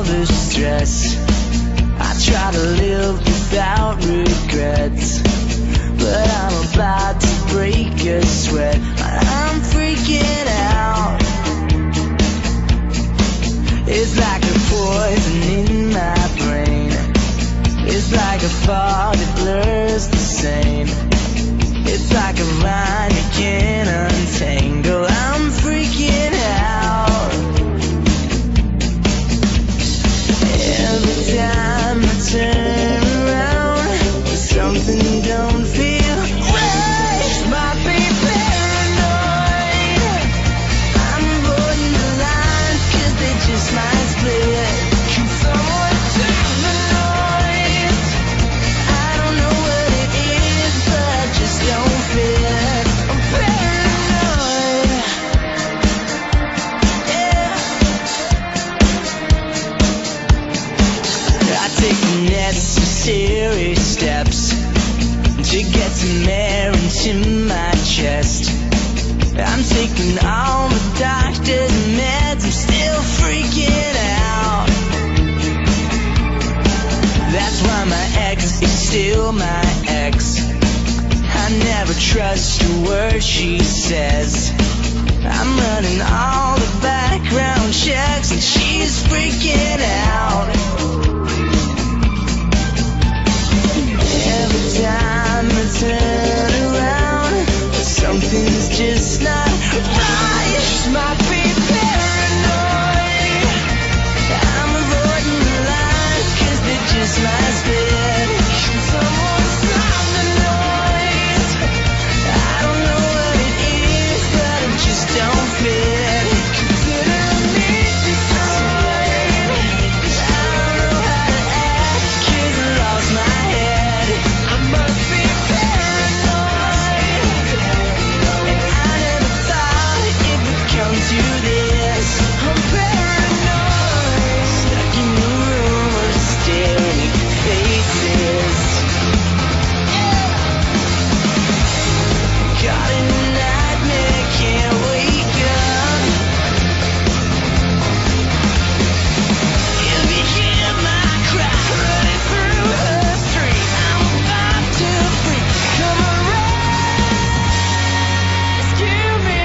all the stress. I try to live without regrets, but I'm about to break a sweat. I'm freaking out. It's like a poison in my brain. It's like a fog that blurs the same. It's like a vine you can't untangle. I'm freaking out. Every time I turn around, something don't feel right. Might be paranoid. I'm holding the line, cause they just might split. Can someone turn the noise? I don't know what it is, but I just don't feel it. I'm paranoid. Yeah. I take the necessary steps to get some air into my chest. I'm taking all the doctor's meds, I'm still freaking out. That's why my ex is still my ex. I never trust a word she says. I'm running all the background checks and she's freaking out. Every time I turn around, something's just not right. Might be paranoid. I'm avoiding the line, cause it just might spit. Someone stop the noise. I don't know what it is, but I just don't fit. Consider me destroyed. I don't know how to act, cause I lost my head. I must be paranoid. And I never thought it would come to this. I'm paranoid. Stuck in the room with staring faces. Caught in a nightmare, can't wake up. If you hear my cry running through the street, I'm about to freak. Come on, rescue me.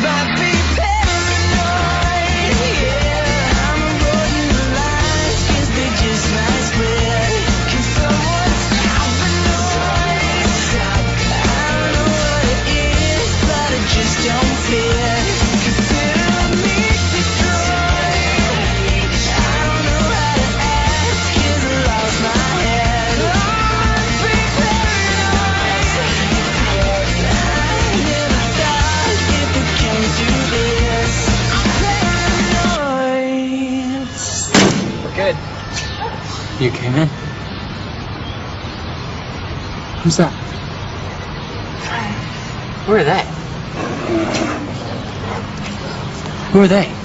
Might be paranoid, yeah. I'm avoiding the lines, cause they just might split. Can someone stop the noise? I don't know what it is, but I just don't fit. Consider me destroyed. I don't know how to act, cause I lost my head. I'd be paranoid. I never thought it would come to this. I'm paranoid. Good. You came in? Who's that? Who are they? Who are they?